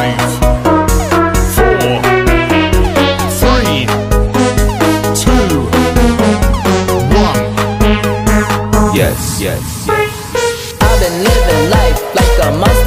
5, 4, 3, 2, 1. Yes, yes, yes. I've been living life like a monster.